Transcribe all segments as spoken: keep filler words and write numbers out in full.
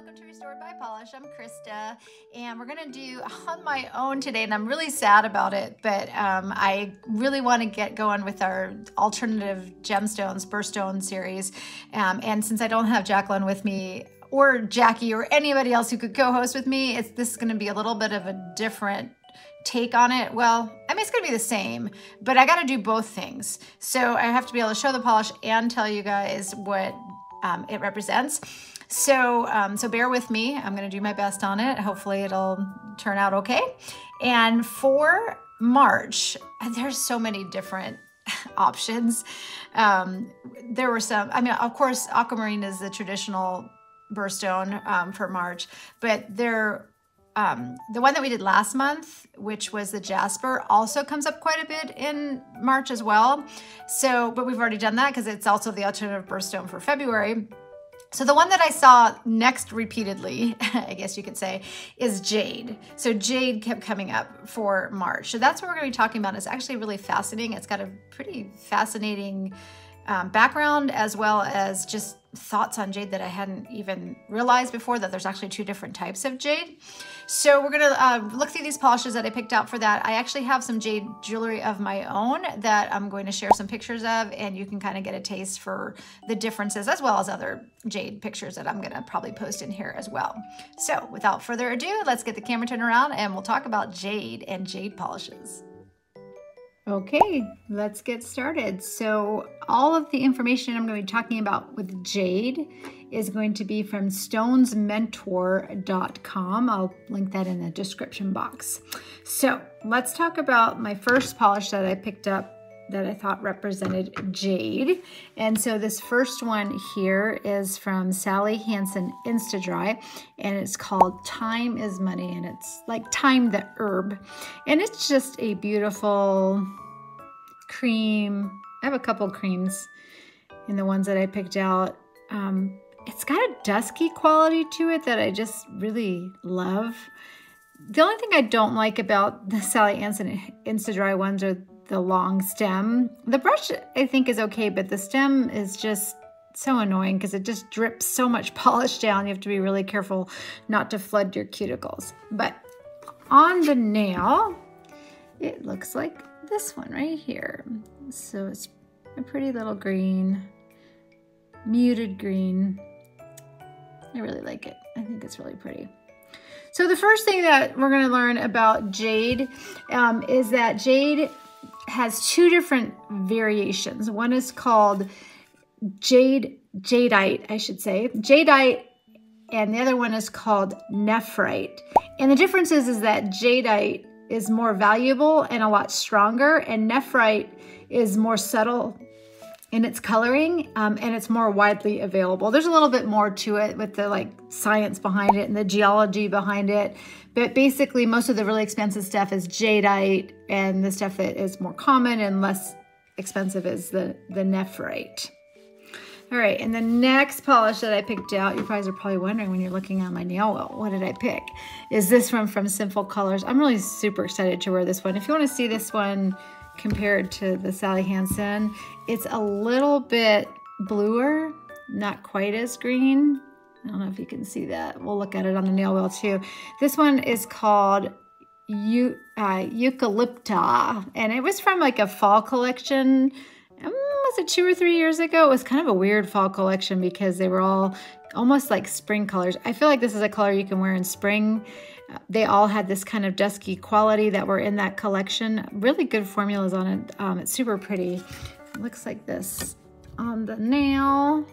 Welcome to Restored by Polish. I'm Krista, and we're gonna do on my own today, and I'm really sad about it, but um, I really want to get going with our alternative gemstones, Burstone series, um, and since I don't have Jacqueline with me, or Jackie, or anybody else who could co-host with me, it's this is gonna be a little bit of a different take on it. Well, I mean, it's gonna be the same, but I gotta do both things. So I have to be able to show the polish and tell you guys what um, it represents. So, um, so bear with me. I'm going to do my best on it. Hopefully it'll turn out okay. And for March, there's so many different options. Um, there were some, I mean, of course, aquamarine is the traditional burstone, um, for March, but there, um, the one that we did last month, which was the jasper, also comes up quite a bit in March as well. So, but we've already done that because it's also the alternative burstone for February. So the one that I saw next repeatedly, I guess you could say, is Jade. So Jade kept coming up for March. So that's what we're going to be talking about. It's actually really fascinating. It's got a pretty fascinating um, background, as well as just thoughts on jade that I hadn't even realized before, that there's actually two different types of jade. So we're gonna uh, look through these polishes that I picked out for that. I actually have some jade jewelry of my own that I'm going to share some pictures of, and you can kind of get a taste for the differences, as well as other jade pictures that I'm gonna probably post in here as well. So without further ado, let's get the camera turned around and we'll talk about jade and jade polishes. Okay, let's get started. So all of the information I'm going to be talking about with jade is going to be from stones mentor dot com. I'll link that in the description box. So let's talk about my first polish that I picked up that I thought represented jade. And so this first one here is from Sally Hansen Instadry, and it's called Time is Money, and it's like Time the herb. And it's just a beautiful cream. I have a couple creams in the ones that I picked out. Um, it's got a dusky quality to it that I just really love. The only thing I don't like about the Sally Hansen Instadry ones are the long stem. The brush I think is okay, but the stem is just so annoying because it just drips so much polish down. You have to be really careful not to flood your cuticles. But on the nail, it looks like this one right here. So it's a pretty little green, muted green. I really like it. I think it's really pretty. So the first thing that we're gonna learn about jade um, is that jade has two different variations. One is called jade, jadeite, I should say, jadeite, and the other one is called nephrite. And the difference is, is that jadeite is more valuable and a lot stronger, and nephrite is more subtle in its coloring, um, and it's more widely available. There's a little bit more to it with the like science behind it and the geology behind it, but basically most of the really expensive stuff is jadeite, and the stuff that is more common and less expensive is the, the nephrite. All right, and the next polish that I picked out, you guys are probably wondering when you're looking at my nail, well, what did I pick? Is this one from Sinful Colors. I'm really super excited to wear this one. If you wanna see this one compared to the Sally Hansen, it's a little bit bluer, not quite as green. I don't know if you can see that. We'll look at it on the nail wheel too. This one is called Eu uh, Eucalyptahhh, and it was from like a fall collection. Um, was it two or three years ago? It was kind of a weird fall collection because they were all almost like spring colors. I feel like this is a color you can wear in spring. They all had this kind of dusky quality that were in that collection. Really good formulas on it. Um, it's super pretty. It looks like this on the nail.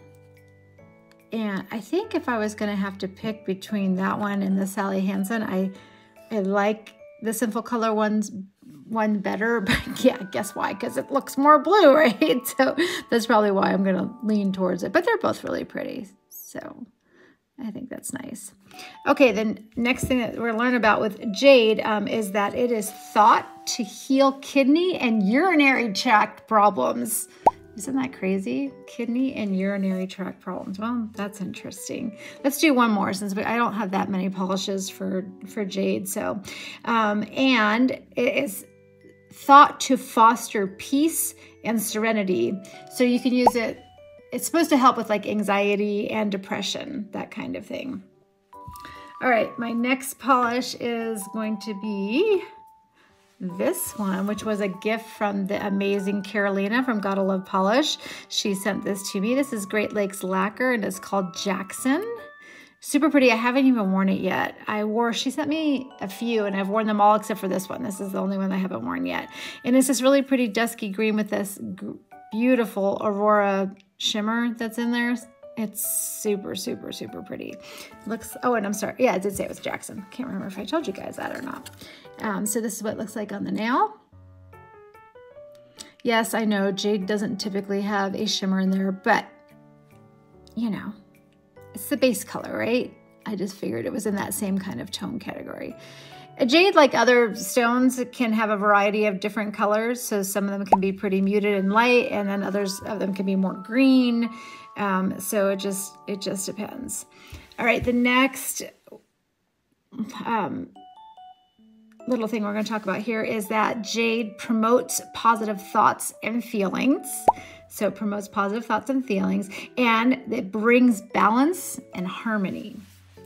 And I think if I was gonna have to pick between that one and the Sally Hansen, I, I like the Sinful Color ones one better, but yeah, guess why? Because it looks more blue, right? So that's probably why I'm gonna lean towards it, but they're both really pretty, so I think that's nice. Okay, the next thing that we're learning about with jade um, is that it is thought to heal kidney and urinary tract problems. Isn't that crazy? Kidney and urinary tract problems. Well, that's interesting. Let's do one more since we, I don't have that many polishes for, for jade. So, um, and it is thought to foster peace and serenity. So you can use it. It's supposed to help with like anxiety and depression, that kind of thing. All right, my next polish is going to be this one, which was a gift from the amazing Carolina from Gotta Love Polish. She sent this to me. This is Great Lakes Lacquer and it's called Jackson. Super pretty. I haven't even worn it yet. I wore, she sent me a few and I've worn them all except for this one. This is the only one I haven't worn yet. And it's this really pretty dusky green with this beautiful Aurora shimmer that's in there. It's super, super, super pretty. Looks, oh, and I'm sorry. Yeah, I did say it was Jackson. Can't remember if I told you guys that or not. Um, so this is what it looks like on the nail. Yes, I know jade doesn't typically have a shimmer in there, but you know, it's the base color, right? I just figured it was in that same kind of tone category. A jade, like other stones, can have a variety of different colors. So some of them can be pretty muted and light, and then others of them can be more green. Um, so it just, it just depends. All right, the next um, little thing we're going to talk about here is that jade promotes positive thoughts and feelings. So it promotes positive thoughts and feelings, and it brings balance and harmony.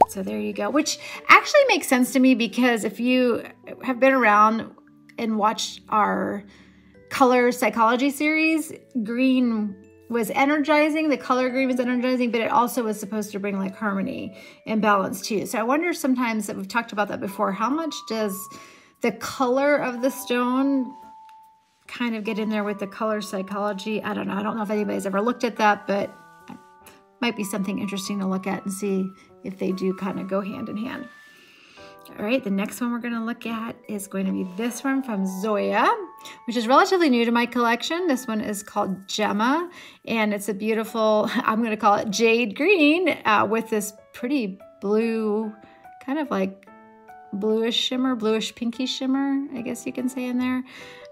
So there you go, which actually makes sense to me because if you have been around and watched our color psychology series, green was energizing, the color green was energizing, but it also was supposed to bring like harmony and balance too. So I wonder sometimes, that we've talked about that before, how much does the color of the stone kind of get in there with the color psychology? I don't know. I don't know if anybody's ever looked at that, but it might be something interesting to look at and see if they do kind of go hand in hand. All right, the next one we're going to look at is going to be this one from Zoya, which is relatively new to my collection. This one is called Gemma, and it's a beautiful, I'm going to call it jade green uh, with this pretty blue, kind of like bluish shimmer, bluish pinky shimmer, I guess you can say in there.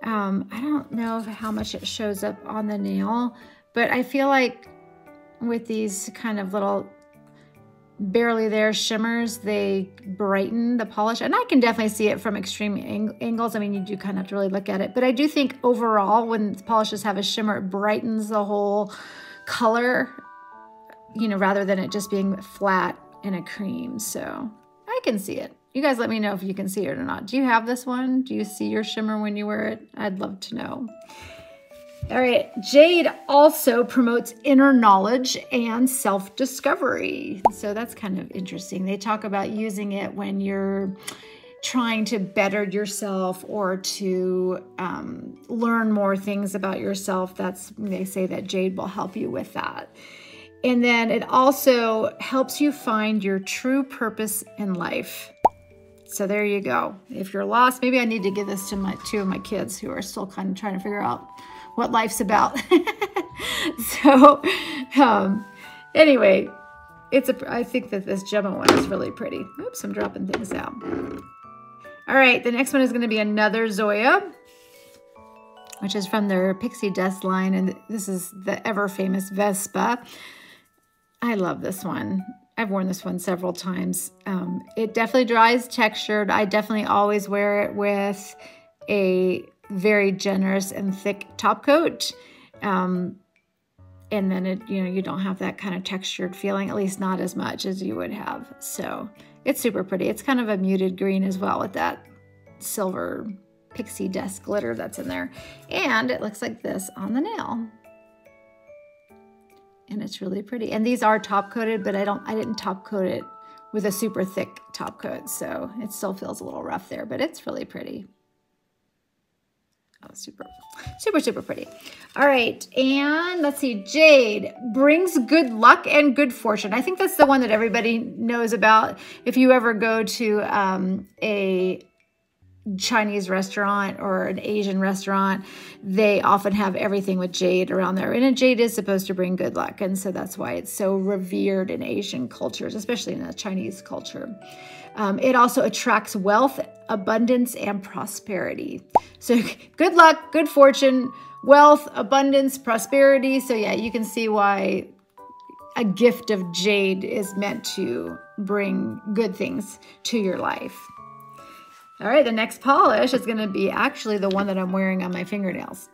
Um, I don't know how much it shows up on the nail, but I feel like with these kind of little barely there shimmers, they brighten the polish, and I can definitely see it from extreme ang angles. I mean, you do kind of have to really look at it, but I do think overall when polishes have a shimmer, it brightens the whole color, you know, rather than it just being flat in a cream. So I can see it. You guys let me know if you can see it or not. Do you have this one? Do you see your shimmer when you wear it? I'd love to know. All right, jade also promotes inner knowledge and self-discovery. So that's kind of interesting. They talk about using it when you're trying to better yourself or to um, learn more things about yourself. That's, they say that jade will help you with that. And then it also helps you find your true purpose in life. So there you go. If you're lost, maybe I need to give this to my two of my kids who are still kind of trying to figure out what life's about. So um, anyway, it's a, I think that this Gemma one is really pretty. Oops, I'm dropping things out. All right, the next one is gonna be another Zoya, which is from their Pixie Dust line. And this is the ever famous Vespa. I love this one. I've worn this one several times. Um, it definitely dries textured. I definitely always wear it with a very generous and thick top coat. Um, and then it, you know, you don't have that kind of textured feeling, at least not as much as you would have. So it's super pretty. It's kind of a muted green as well with that silver pixie dust glitter that's in there. And it looks like this on the nail. And it's really pretty. And these are top coated, but I don't, I didn't top coat it with a super thick top coat. So it still feels a little rough there, but it's really pretty. Oh, super, super, super pretty. All right. And let's see, jade brings good luck and good fortune. I think that's the one that everybody knows about. If you ever go to um, a Chinese restaurant or an Asian restaurant, they often have everything with jade around there. And jade is supposed to bring good luck. And so that's why it's so revered in Asian cultures, especially in the Chinese culture. Um, it also attracts wealth, abundance, and prosperity. So good luck, good fortune, wealth, abundance, prosperity. So yeah, you can see why a gift of jade is meant to bring good things to your life. All right, the next polish is gonna be actually the one that I'm wearing on my fingernails.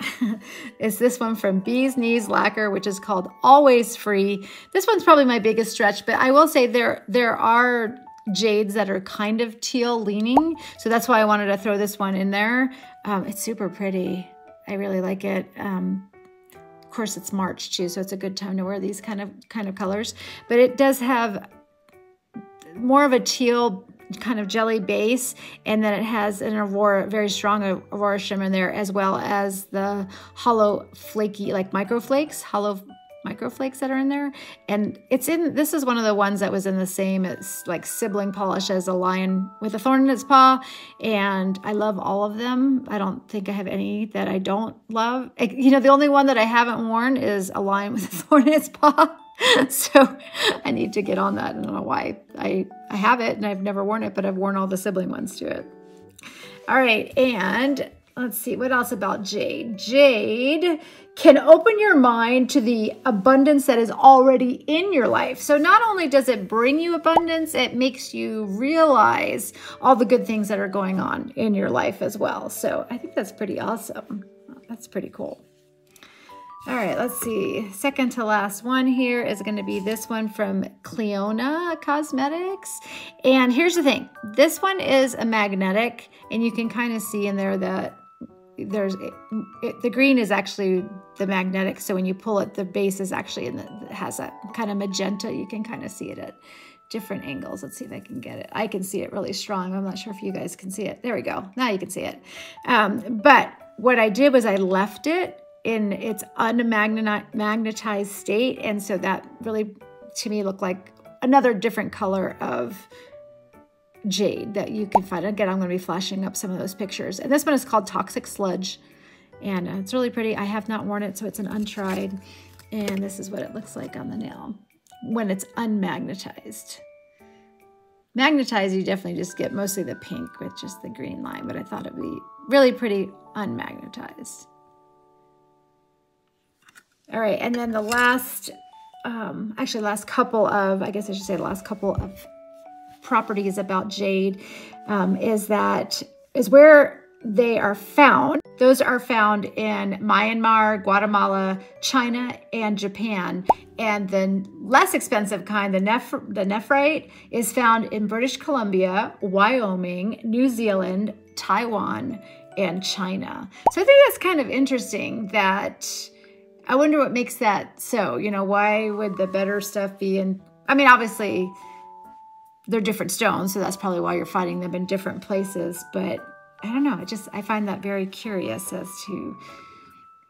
It's this one from Bee's Knees Lacquer, which is called Always Free. This one's probably my biggest stretch, but I will say there, there are jades that are kind of teal leaning. So that's why I wanted to throw this one in there. Um, it's super pretty. I really like it. Um, of course, it's March too, so it's a good time to wear these kind of kind of colors. But it does have more of a teal kind of jelly base, and then it has an aurora, very strong aurora shimmer in there, as well as the hollow flaky, like micro flakes, hollow micro flakes that are in there. And it's in, this is one of the ones that was in the same, it's like sibling polish as a lion with a thorn in its paw. And I love all of them. I don't think I have any that I don't love. You know, the only one that I haven't worn is a lion with a thorn in its paw. So I need to get on that. I don't know why I, I have it and I've never worn it, but I've worn all the sibling ones to it. All right. And let's see what else about jade. Jade can open your mind to the abundance that is already in your life. So not only does it bring you abundance, it makes you realize all the good things that are going on in your life as well. So I think that's pretty awesome. That's pretty cool. All right, let's see. Second to last one here is going to be this one from Clionadh Cosmetics. And here's the thing. This one is a magnetic, and you can kind of see in there that there's it, it, the green is actually the magnetic. So when you pull it, the base is actually in the, it has that kind of magenta. You can kind of see it at different angles. Let's see if I can get it. I can see it really strong. I'm not sure if you guys can see it. There we go. Now you can see it. Um, but what I did was I left it in its unmagnetized state. And so that really, to me, looked like another different color of jade that you can find. Again, I'm gonna be flashing up some of those pictures. And this one is called Toxic Sludge. And uh, it's really pretty. I have not worn it, so it's an untried. And this is what it looks like on the nail when it's unmagnetized. Magnetized, you definitely just get mostly the pink with just the green line, but I thought it'd be really pretty unmagnetized. All right, and then the last, um, actually last couple of, I guess I should say the last couple of properties about jade um, is that, is where they are found. Those are found in Myanmar, Guatemala, China, and Japan. And the less expensive kind, the, neph the nephrite, is found in British Columbia, Wyoming, New Zealand, Taiwan, and China. So I think that's kind of interesting that, I wonder what makes that so, you know, why would the better stuff be in, I mean, obviously they're different stones, so that's probably why you're finding them in different places, but I don't know, I just, I find that very curious as to,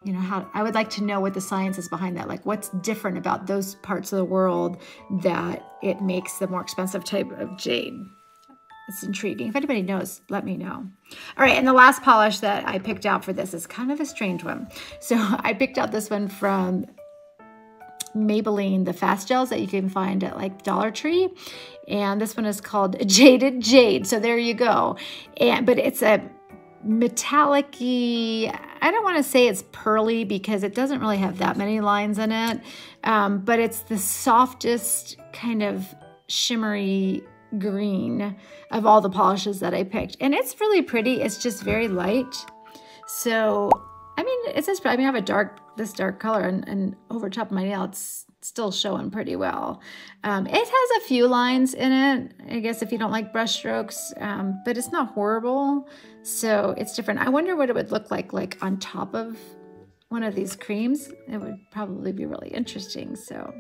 you know, how, I would like to know what the science is behind that, like what's different about those parts of the world that it makes the more expensive type of jade. It's intriguing. If anybody knows, let me know. All right, and the last polish that I picked out for this is kind of a strange one. So I picked out this one from Maybelline, the fast gels that you can find at like Dollar Tree. And this one is called Jaded Jade. So there you go. And but it's a metallic-y, I don't want to say it's pearly because it doesn't really have that many lines in it. Um, but it's the softest kind of shimmery green of all the polishes that I picked, and it's really pretty. It's just very light. So I mean, it's just, I mean, I have a dark, this dark color, and, and over top of my nail it's still showing pretty well. Um, it has a few lines in it, I guess, if you don't like brush strokes, um, but it's not horrible, so it's different. I wonder what it would look like like on top of one of these creams. It would probably be really interesting. So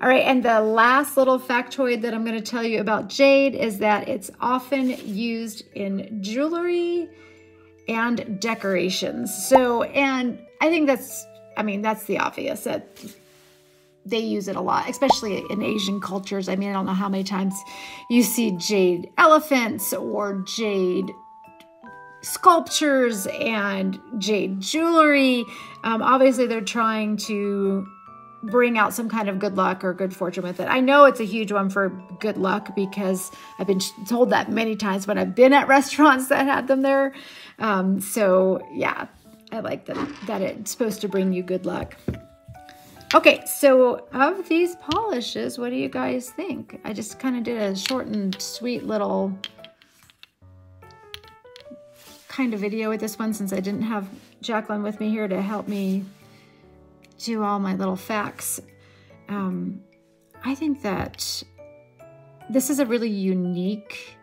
all right, and the last little factoid that I'm going to tell you about jade is that it's often used in jewelry and decorations. So, and I think that's, I mean, that's the obvious that they use it a lot, especially in Asian cultures. I mean, I don't know how many times you see jade elephants or jade sculptures and jade jewelry. Um, obviously, they're trying to bring out some kind of good luck or good fortune with it. I know it's a huge one for good luck because I've been told that many times when I've been at restaurants that had them there. Um, so yeah, I like that, that it's supposed to bring you good luck. Okay, so of these polishes, what do you guys think? I just kind of did a short and sweet little kind of video with this one since I didn't have Jacqueline with me here to help me do all my little facts. Um, I think that This is a really unique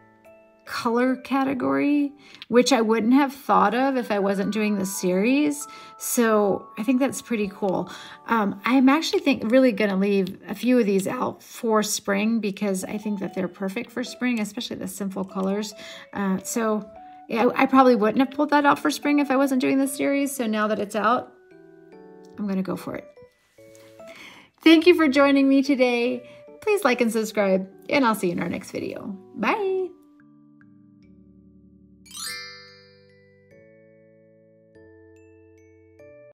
color category, which I wouldn't have thought of if I wasn't doing this series. So I think that's pretty cool. Um, I'm actually think really going to leave a few of these out for spring because I think that they're perfect for spring, especially the Sinful Colors. Uh, so yeah, I probably wouldn't have pulled that out for spring if I wasn't doing this series. So now that it's out, I'm going to go for it. Thank you for joining me today. Please like and subscribe, and I'll see you in our next video. Bye.